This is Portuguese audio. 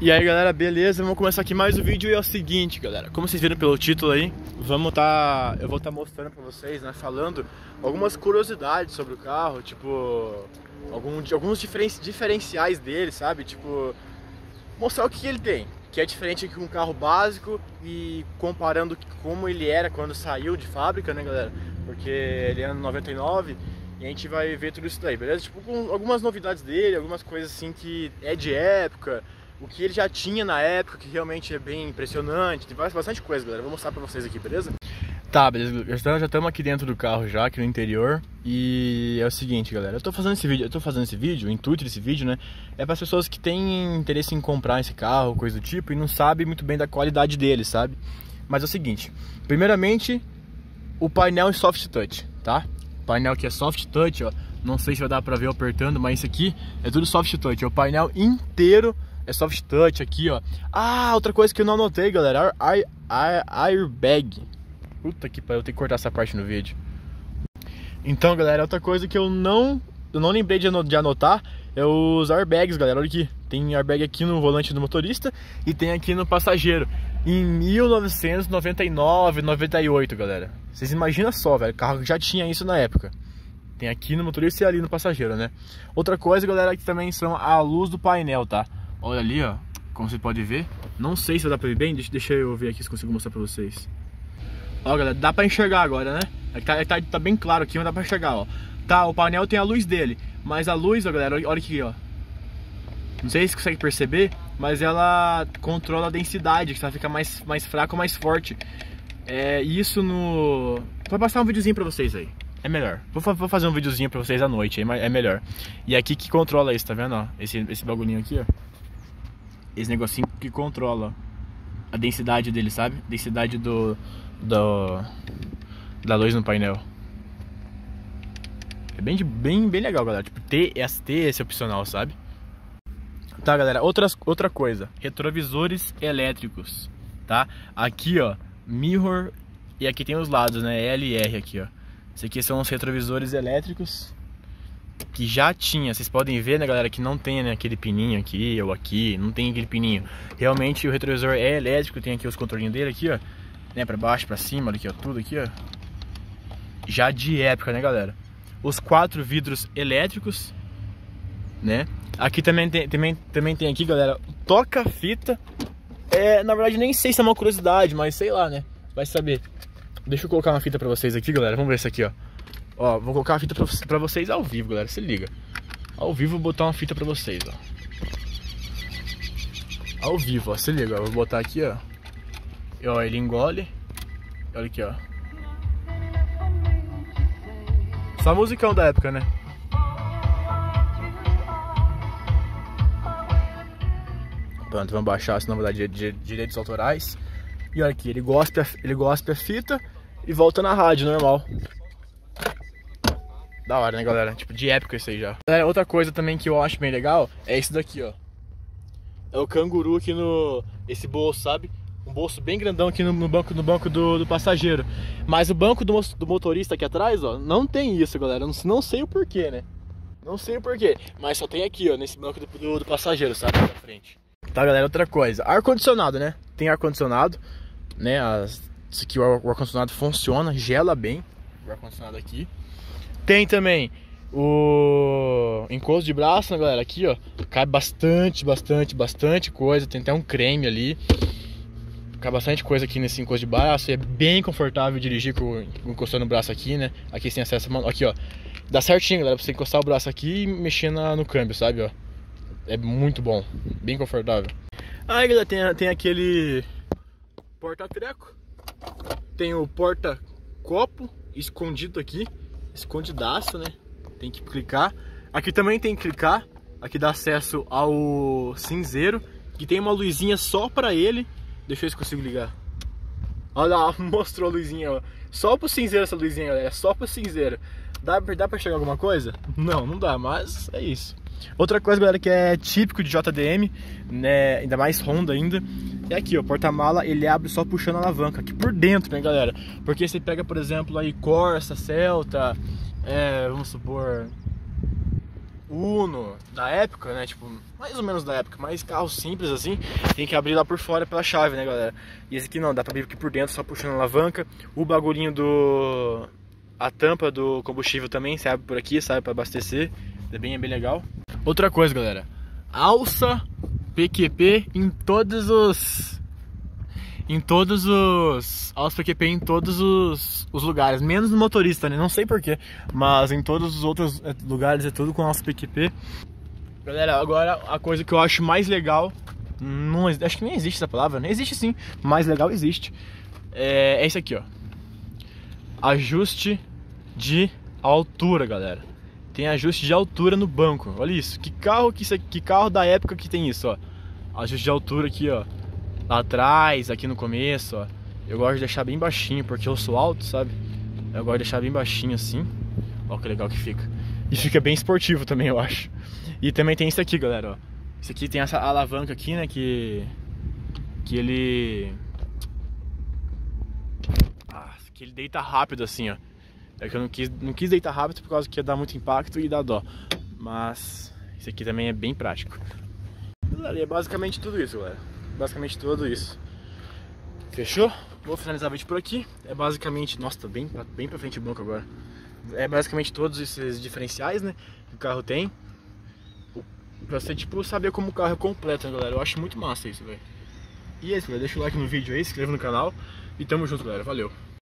E aí galera, beleza? Vamos começar aqui mais um vídeo e é o seguinte galera, como vocês viram pelo título aí, eu vou estar mostrando pra vocês, né, falando algumas curiosidades sobre o carro, tipo, alguns diferenciais dele, sabe? Tipo, mostrar o que ele tem, que é diferente aqui com um carro básico e comparando como ele era quando saiu de fábrica, né galera? Porque ele é ano 99 e a gente vai ver tudo isso daí, beleza? Tipo, com algumas novidades dele, algumas coisas assim que é de época, o que ele já tinha na época, que realmente é bem impressionante. Tem bastante coisa, galera. Vou mostrar pra vocês aqui, beleza? Tá, beleza. Já estamos aqui dentro do carro, já aqui no interior. E é o seguinte, galera. Eu tô fazendo esse vídeo, o intuito desse vídeo, né, é para as pessoas que têm interesse em comprar esse carro, coisa do tipo, e não sabem muito bem da qualidade dele, sabe? Mas é o seguinte. Primeiramente, o painel em soft touch, tá? O painel que é soft touch, ó. Não sei se vai dar pra ver eu apertando, mas isso aqui é tudo soft touch. É o painel inteiro. É soft touch aqui, ó. Ah, outra coisa que eu não anotei, galera. Airbag. Puta que pariu, eu tenho que cortar essa parte no vídeo. Então, galera, outra coisa que eu não lembrei de anotar é os airbags, galera. Olha aqui. Tem airbag aqui no volante do motorista e tem aqui no passageiro. Em 1999, 98, galera. Vocês imaginam só, velho. O carro já tinha isso na época. Tem aqui no motorista e ali no passageiro, né? Outra coisa, galera, que também são a luz do painel, tá? Olha ali, ó, como você pode ver. Não sei se dá pra ver bem, deixa eu ver aqui se consigo mostrar pra vocês. Ó, galera, dá pra enxergar agora, né? Tá bem claro aqui, mas dá pra enxergar, ó. Tá, o painel tem a luz dele, mas a luz, ó, galera, olha aqui, ó. Não sei se consegue perceber, mas ela controla a densidade, que ela fica mais fraca ou mais forte. É isso no... Vou passar um videozinho pra vocês aí. É melhor. Vou fazer um videozinho pra vocês à noite, aí é melhor. E aqui que controla isso, tá vendo, ó? Esse bagulhinho aqui, ó. Esse negocinho que controla a densidade dele, sabe? Densidade da luz no painel. É bem legal, galera. Tipo, ter esse opcional, sabe? Tá, galera. Outra coisa. Retrovisores elétricos, tá? Aqui, ó. Mirror. E aqui tem os lados, né? L e R aqui, ó. Esses aqui são os retrovisores elétricos. Que já tinha, vocês podem ver, né galera, que não tem, né, aquele pininho aqui ou aqui, não tem aquele pininho. Realmente o retrovisor é elétrico, tem aqui os controlinhos dele aqui, ó, né, pra baixo, pra cima, aqui, ó, tudo aqui, ó. Já de época, né galera. Os 4 vidros elétricos, né. Aqui também tem aqui, galera, toca-fita. É, na verdade nem sei se é uma curiosidade, mas sei lá, né, vai saber. Deixa eu colocar uma fita pra vocês aqui, galera, vamos ver isso aqui, ó. Ó, vou colocar a fita pra vocês ao vivo, galera, se liga. Ao vivo vou botar uma fita pra vocês, ó. Ao vivo, ó, se liga, ó. Vou botar aqui, ó. E, ó, ele engole. Olha aqui, ó. Só musicão da época, né? Pronto, vamos baixar, senão vou dar direitos autorais. E olha aqui, ele gospe a fita e volta na rádio, normal. Da hora, né, galera? Tipo, de época isso aí já. Galera, outra coisa também que eu acho bem legal é isso daqui, ó. É o canguru aqui no... Esse bolso, sabe? Um bolso bem grandão aqui no banco do passageiro. Mas o banco do motorista aqui atrás, ó, não tem isso, galera. Não sei o porquê, né? Não sei o porquê. Mas só tem aqui, ó, nesse banco do passageiro, sabe? Da frente. Tá, galera, outra coisa. Ar-condicionado, né? Tem ar-condicionado, né? Isso aqui, o ar-condicionado funciona, gela bem. O ar-condicionado aqui. Tem também o encosto de braço, né, galera? Aqui, ó, cai bastante coisa. Tem até um creme ali. Cai bastante coisa aqui nesse encosto de braço. E é bem confortável dirigir encostando o braço aqui, né? Aqui sem acesso... Aqui, ó. Dá certinho, galera, pra você encostar o braço aqui e mexer no câmbio, sabe, ó? É muito bom. Bem confortável. Aí, galera, tem aquele porta-treco. Tem o porta-copo escondido aqui. Escondidaço, né? Tem que clicar. Aqui também tem que clicar. Aqui dá acesso ao cinzeiro, que tem uma luzinha só pra ele. Deixa eu ver se consigo ligar. Olha lá, mostrou a luzinha, ó. Só pro cinzeiro essa luzinha, galera. Só pro cinzeiro. Dá pra chegar alguma coisa? Não, não dá, mas é isso. Outra coisa, galera, que é típico de JDM, né? Ainda mais Honda ainda. É aqui, ó, o porta-mala, ele abre só puxando a alavanca aqui por dentro, né, galera? Porque você pega, por exemplo, aí Corsa, Celta, vamos supor, Uno da época, né, tipo, mais ou menos da época, mas carro simples assim, tem que abrir lá por fora pela chave, né, galera. E esse aqui não, dá pra abrir aqui por dentro, só puxando a alavanca. O bagulhinho do... a tampa do combustível também, você abre por aqui, sabe, pra abastecer. É bem legal. Outra coisa, galera, alça PQP em todos os... alça PQP em todos os lugares, menos no motorista, né? Não sei porquê, mas em todos os outros lugares é tudo com alça PQP. Galera, agora a coisa que eu acho mais legal, não, acho que nem existe essa palavra, nem existe sim, mais legal existe, é esse aqui, ó. Ajuste de altura, galera. Tem ajuste de altura no banco, olha isso. Que carro da época que tem isso, ó. Ajuste de altura aqui, ó. Lá atrás, aqui no começo, ó. Eu gosto de deixar bem baixinho, porque eu sou alto, sabe? Eu gosto de deixar bem baixinho assim. Ó que legal que fica. E fica bem esportivo também, eu acho. E também tem isso aqui, galera, ó. Isso aqui tem essa alavanca aqui, né, que ele deita rápido assim, ó. É que eu não quis deitar rápido por causa que ia dar muito impacto e dá dó. Mas isso aqui também é bem prático. E é basicamente tudo isso, galera. Basicamente tudo isso. Fechou? Vou finalizar o vídeo por aqui. É basicamente... Nossa, tá bem pra frente o banco agora. É basicamente todos esses diferenciais, né, que o carro tem, pra você, tipo, saber como o carro é completo, né, galera. Eu acho muito massa isso, velho. E é isso, galera. Deixa o like no vídeo aí, se inscreva no canal. E tamo junto, galera. Valeu!